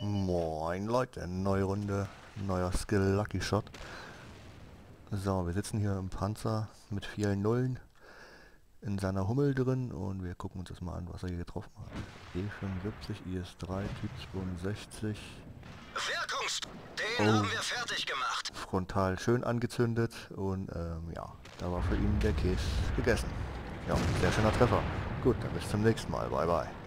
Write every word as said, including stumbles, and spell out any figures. Moin Leute, neue Runde, neuer Skill Lucky Shot. So, wir sitzen hier im Panzer mit vielen Nullen in seiner Hummel drin und wir gucken uns das mal an, was er hier getroffen hat. E fünfundsiebzig, I S drei, Typ zweiundsechzig. Wirkungst, den oh. haben wir fertig gemacht. Frontal schön angezündet und ähm, ja, da war für ihn der Käse gegessen. Ja, sehr schöner Treffer. Gut, dann bis zum nächsten Mal. Bye bye.